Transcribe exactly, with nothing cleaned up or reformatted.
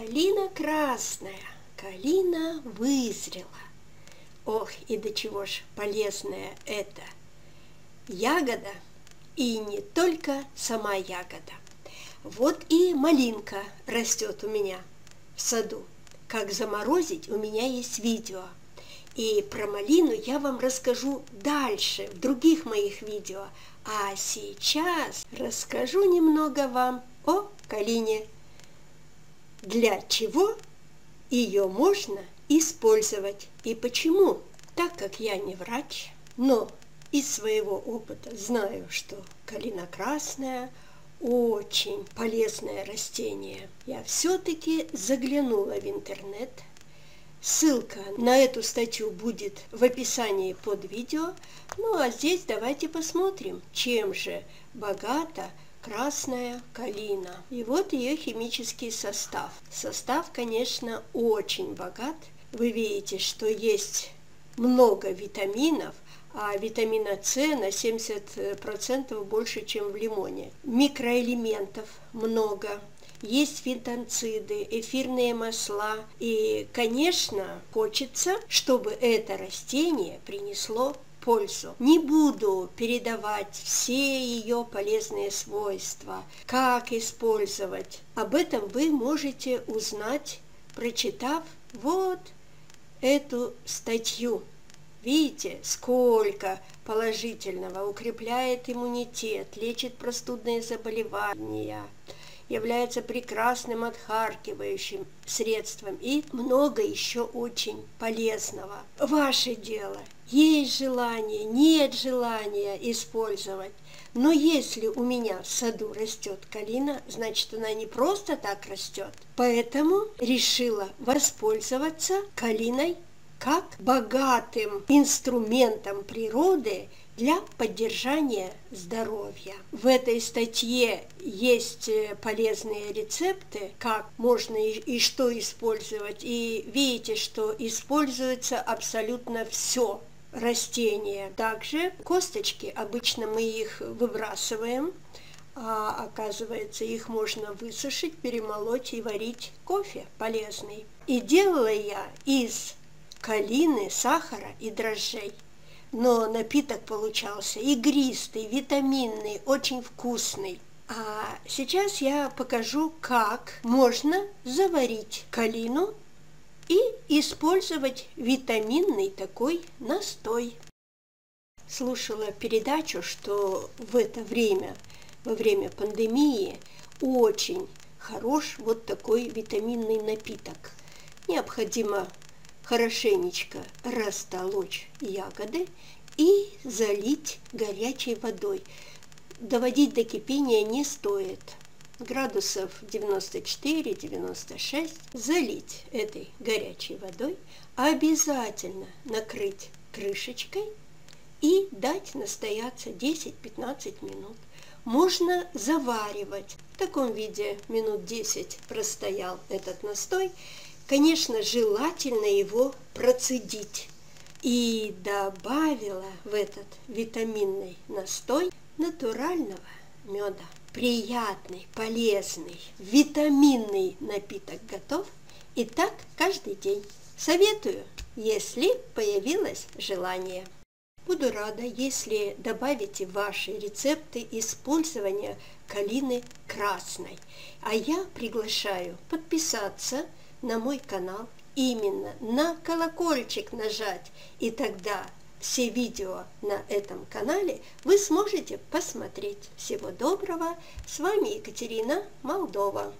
Калина красная, калина вызрела. Ох, и до чего ж полезная это ягода, и не только сама ягода. Вот и малинка растет у меня в саду. Как заморозить, у меня есть видео. И про малину я вам расскажу дальше, в других моих видео. А сейчас расскажу немного вам о калине. Для чего ее можно использовать и почему? Так как я не врач, но из своего опыта знаю, что калина красная очень полезное растение. Я все-таки заглянула в интернет. Ссылка на эту статью будет в описании под видео. Ну а здесь давайте посмотрим, чем же богата красная калина. И вот ее химический состав. Состав, конечно, очень богат. Вы видите, что есть много витаминов, а витамина С на семьдесят процентов больше, чем в лимоне. Микроэлементов много. Есть фитонциды, эфирные масла. И, конечно, хочется, чтобы это растение принесло пользу. Не буду передавать все ее полезные свойства, как использовать. Об этом вы можете узнать, прочитав вот эту статью. Видите, сколько положительного: укрепляет иммунитет, лечит простудные заболевания, является прекрасным отхаркивающим средством и много еще очень полезного. Ваше дело, есть желание, нет желания использовать. Но если у меня в саду растет калина, значит, она не просто так растет. Поэтому решила воспользоваться калиной как богатым инструментом природы для поддержания здоровья. В этой статье есть полезные рецепты, как можно и что использовать. И видите, что используется абсолютно все растение. Также косточки, обычно мы их выбрасываем, а оказывается, их можно высушить, перемолоть и варить кофе полезный. И делала я из калины, сахара и дрожжей. Но напиток получался игристый, витаминный, очень вкусный. А сейчас я покажу, как можно заварить калину и использовать витаминный такой настой. Слушала передачу, что в это время, во время пандемии, очень хорош вот такой витаминный напиток. Необходимо хорошенечко растолочь ягоды и залить горячей водой. Доводить до кипения не стоит. Градусов девяносто четыре — девяносто шесть. Залить этой горячей водой. Обязательно накрыть крышечкой и дать настояться десять-пятнадцать минут. Можно заваривать. В таком виде минут десять простоял этот настой. Конечно, желательно его процедить. И добавила в этот витаминный настой натурального меда. Приятный, полезный, витаминный напиток готов. И так каждый день. Советую, если появилось желание. Буду рада, если добавите ваши рецепты использования калины красной. А я приглашаю подписаться на мой канал, именно на колокольчик нажать, и тогда все видео на этом канале вы сможете посмотреть. Всего доброго! С вами Екатерина, Молдова.